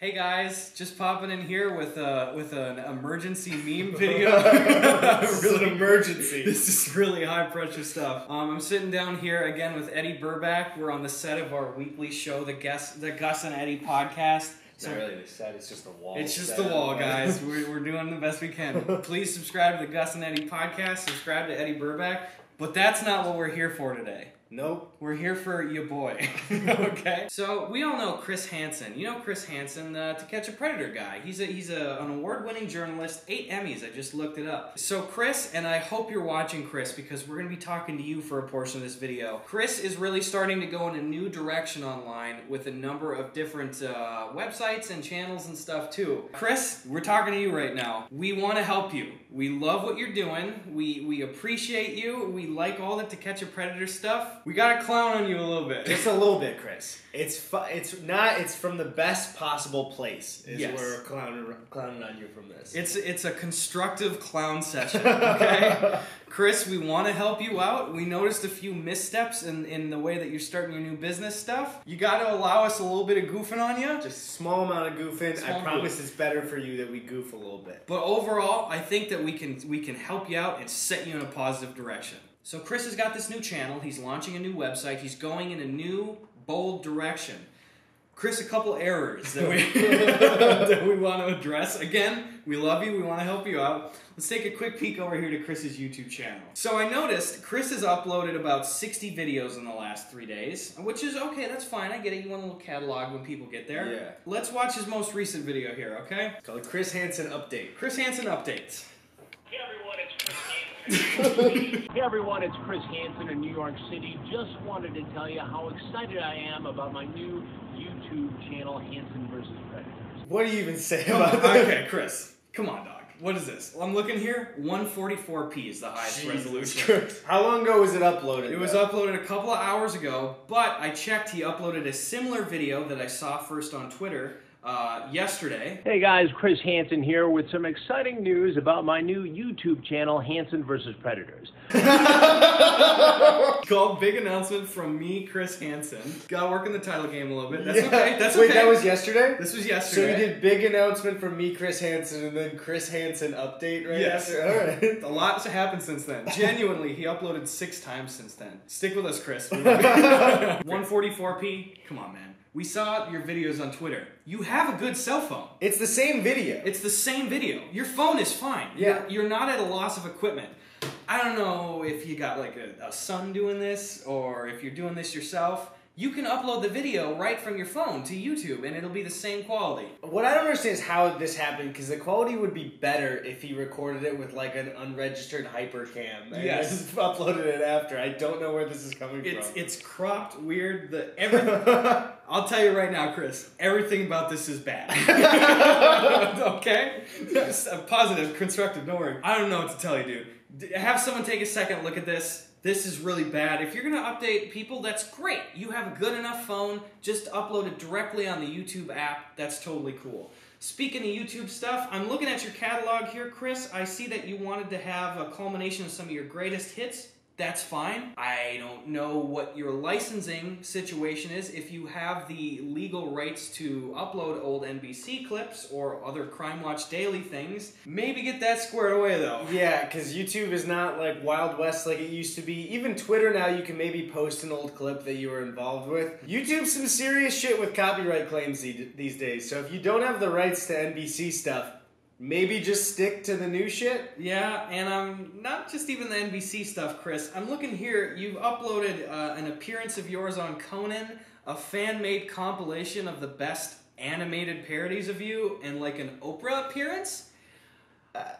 Hey guys, just popping in here with an emergency meme video. This really, is an emergency. This is really high pressure stuff. I'm sitting down here again with Eddie Burback. We're on the set of our weekly show, the Gus and Eddie podcast. It's not really the set, it's just the wall. It's just the wall, guys. We're doing the best we can. Please subscribe to the Gus and Eddie podcast. Subscribe to Eddie Burback. But that's not what we're here for today. Nope. We're here for your boy. Okay? So, we all know Chris Hansen. You know Chris Hansen, the To Catch a Predator guy. He's an award-winning journalist. 8 Emmys, I just looked it up. So, Chris, and I hope you're watching, Chris, because we're going to be talking to you for a portion of this video. Chris is really starting to go in a new direction online with a number of different websites and channels and stuff, too. Chris, we're talking to you right now. We want to help you. We love what you're doing. We appreciate you. We like all the To Catch a Predator stuff. We gotta clown on you a little bit. Just a little bit, Chris. It's from the best possible place. We're clowning on you from this. It's a constructive clown session, okay? Chris, we want to help you out. We noticed a few missteps in the way that you're starting your new business stuff. You got to allow us a little bit of goofing on you. Just a small amount of goofing. I promise it's better for you that we goof a little bit. But overall, I think that we can help you out and set you in a positive direction. So Chris has got this new channel. He's launching a new website. He's going in a new, bold direction. Chris, a couple errors that we, that we want to address. Again, we love you. We want to help you out. Let's take a quick peek over here to Chris's YouTube channel. So I noticed Chris has uploaded about 60 videos in the last 3 days, which is okay. That's fine. I get it. You want a little catalog when people get there. Yeah. Let's watch his most recent video here, okay? It's called Chris Hansen Update. Chris Hansen Updates. Hey, everyone. It's Chris Hansen. Hey everyone, it's Chris Hansen in New York City. Just wanted to tell you how excited I am about my new YouTube channel, Hansen vs. Predators. What do you even say about that? Okay, Chris, come on, dog. What is this? Well, I'm looking here. 144p is the highest resolution. Chris. How long ago was it uploaded? It was uploaded a couple of hours ago, but I checked. He uploaded a similar video that I saw first on Twitter. Yesterday. Hey guys, Chris Hansen here with some exciting news about my new YouTube channel, Hansen vs. Predators. Called big announcement from me, Chris Hansen. Gotta work in the title game a little bit. That's okay. That's okay. Wait, that was yesterday? This was yesterday. So you did big announcement from me, Chris Hansen, and then Chris Hansen update right after? Alright. A lot's happened since then. Genuinely, he uploaded 6 times since then. Stick with us, Chris. 144p? Come on, man. We saw your videos on Twitter. You have a good cell phone. It's the same video. It's the same video. Your phone is fine. Yeah. You're not at a loss of equipment. I don't know if you got like a son doing this or if you're doing this yourself. You can upload the video right from your phone to YouTube and it'll be the same quality. What I don't understand is how this happened, because the quality would be better if he recorded it with like an unregistered hypercam and just uploaded it after. I don't know where this is coming from. It's cropped weird. I'll tell you right now, Chris, everything about this is bad. Okay? Positive, constructive, don't worry. I don't know what to tell you, dude. Have someone take a second look at this. This is really bad. If you're going to update people, that's great. You have a good enough phone. Just upload it directly on the YouTube app. That's totally cool. Speaking of YouTube stuff, I'm looking at your catalog here, Chris. I see that you wanted to have a culmination of some of your greatest hits. That's fine. I don't know what your licensing situation is, if you have the legal rights to upload old NBC clips or other Crime Watch Daily things. Maybe get that squared away, though. Yeah, because YouTube is not like Wild West like it used to be. Even Twitter now, you can maybe post an old clip that you were involved with. YouTube's some serious shit with copyright claims these days, so if you don't have the rights to NBC stuff, maybe just stick to the new shit? Yeah, and I'm not just even the NBC stuff, Chris. I'm looking here. You've uploaded an appearance of yours on Conan, a fan-made compilation of the best animated parodies of you, and like an Oprah appearance?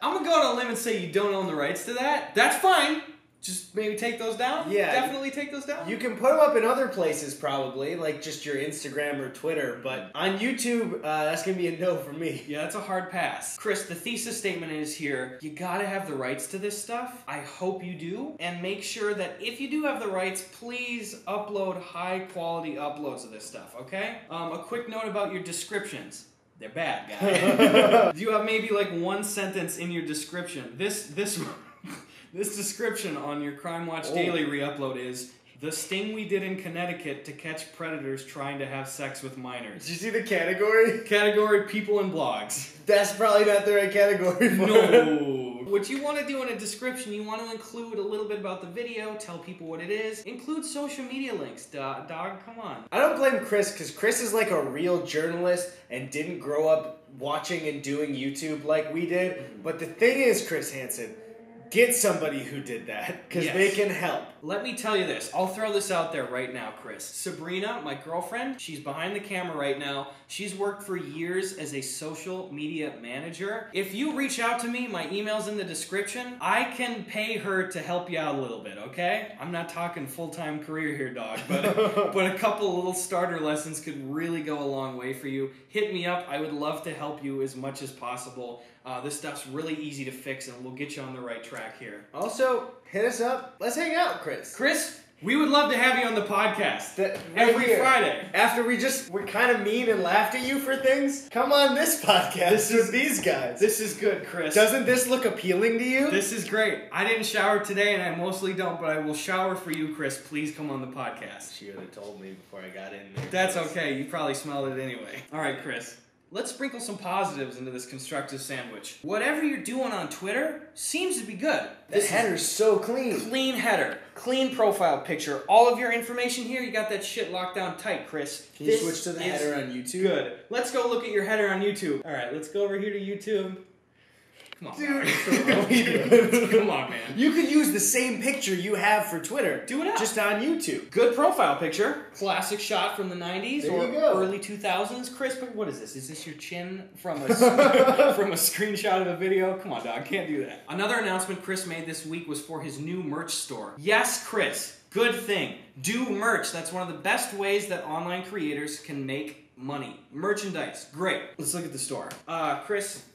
I'm going to go on a limb and say you don't own the rights to that. That's fine. Just maybe take those down? Yeah. Definitely take those down? You can put them up in other places probably, like just your Instagram or Twitter, but on YouTube, that's going to be a no for me. Yeah, that's a hard pass. Chris, the thesis statement is here, you gotta have the rights to this stuff. I hope you do. And make sure that if you do have the rights, please upload high quality uploads of this stuff, okay? A quick note about your descriptions. They're bad, guys. Do you have maybe like one sentence in your description? This description on your Crime Watch Daily re-upload is, The sting we did in Connecticut to catch predators trying to have sex with minors. Did you see the category? Category, people and blogs. That's probably not the right category for No. What you want to do in a description, you want to include a little bit about the video, tell people what it is. Include social media links, dog, come on. I don't blame Chris, because Chris is like a real journalist and didn't grow up watching and doing YouTube like we did. Mm-hmm. But the thing is, Chris Hansen, get somebody who did that, because yes, they can help. Let me tell you this. I'll throw this out there right now, Chris. Sabrina, my girlfriend, she's behind the camera right now. She's worked for years as a social media manager. If you reach out to me, my email's in the description. I can pay her to help you out a little bit, okay? I'm not talking full-time career here, dog, but, but a couple little starter lessons could really go a long way for you. Hit me up. I would love to help you as much as possible. This stuff's really easy to fix, and we'll get you on the right track here. Also, hit us up. Let's hang out, Chris. Chris, we would love to have you on the podcast every Friday. After we're kind of mean and laughed at you for things, come on this podcast with these guys. This is good, Chris. Doesn't this look appealing to you? This is great. I didn't shower today, and I mostly don't, but I will shower for you, Chris. Please come on the podcast. She would have told me before I got in there. That's okay. You probably smelled it anyway. All right, Chris. Let's sprinkle some positives into this constructive sandwich. Whatever you're doing on Twitter seems to be good. This header's so clean. Clean header. Clean profile picture. All of your information here, you got that shit locked down tight, Chris. Can you switch to the header on YouTube? Good. Let's go look at your header on YouTube. All right, let's go over here to YouTube. Come on, dude. Come on, man. You could use the same picture you have for Twitter. Do it up. Just on YouTube. Good profile picture. Classic shot from the 90s there or early 2000s. Chris, what is this? Is this your chin from a, from a screenshot of a video? Come on, dog. Can't do that. Another announcement Chris made this week was for his new merch store. Yes, Chris. Good thing. Do merch. That's one of the best ways that online creators can make money. Merchandise. Great. Let's look at the store. Chris,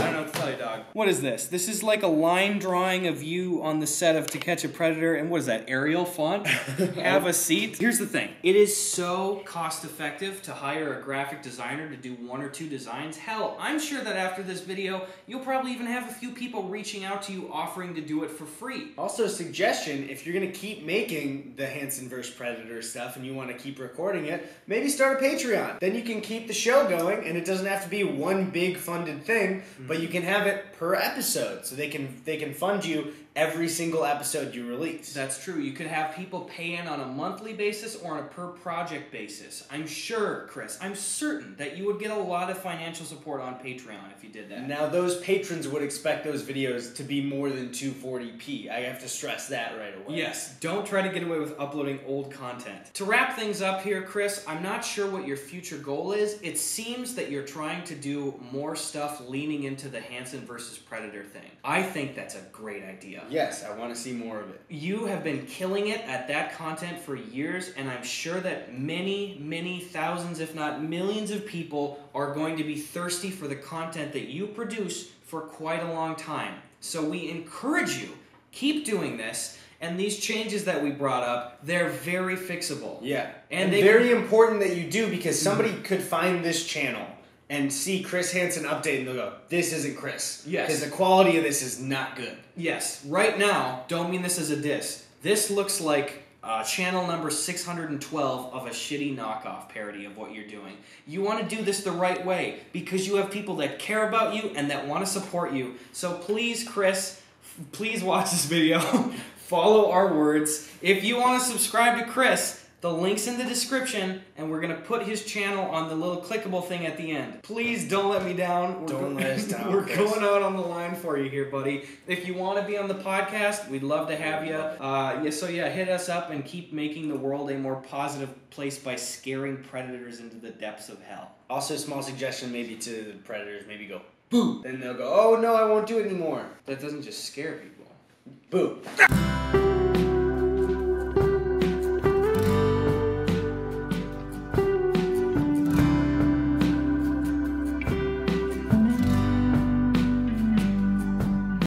I don't know what to tell you, dog. What is this? This is like a line drawing of you on the set of To Catch a Predator. And what is that, Arial font? Have a seat. Here's the thing. It is so cost-effective to hire a graphic designer to do one or two designs. Hell, I'm sure that after this video, you'll probably even have a few people reaching out to you offering to do it for free. Also, suggestion, if you're going to keep making the Hansen vs. Predator stuff and you want to keep recording it, maybe start a Patreon. Then you can keep the show going, and it doesn't have to be one big funded thing. But you can have it per episode, so they can fund you every single episode you release. That's true. You could have people pay in on a monthly basis or on a per project basis. I'm sure, Chris, I'm certain that you would get a lot of financial support on Patreon if you did that. Now, those patrons would expect those videos to be more than 240p. I have to stress that right away. Yes, don't try to get away with uploading old content. To wrap things up here, Chris, I'm not sure what your future goal is. It seems that you're trying to do more stuff leaning into the Hansen versus Predator thing. I think that's a great idea. Yes, I want to see more of it. You have been killing it at that content for years, and I'm sure that many, many thousands, if not millions of people are going to be thirsty for the content that you produce for quite a long time. So we encourage you, keep doing this, and these changes that we brought up, they're very fixable. Yeah, and they're very important that you do, because somebody could find this channel and see Chris Hansen update, and they'll go, this isn't Chris. Yes. Because the quality of this is not good. Yes. Right now, don't mean this as a diss. This looks like channel number 612 of a shitty knockoff parody of what you're doing. You want to do this the right way, because you have people that care about you and that want to support you. So please, Chris, please watch this video. Follow our words. If you want to subscribe to Chris, the link's in the description, and we're going to put his channel on the little clickable thing at the end. Please don't let me down. Don't let us down. We're going out on the line for you here, buddy. If you want to be on the podcast, we'd love to have you. So, hit us up and keep making the world a more positive place by scaring predators into the depths of hell. Also, a small suggestion maybe to the predators, maybe go, boo. Then they'll go, oh, no, I won't do it anymore. That doesn't just scare people. Boo.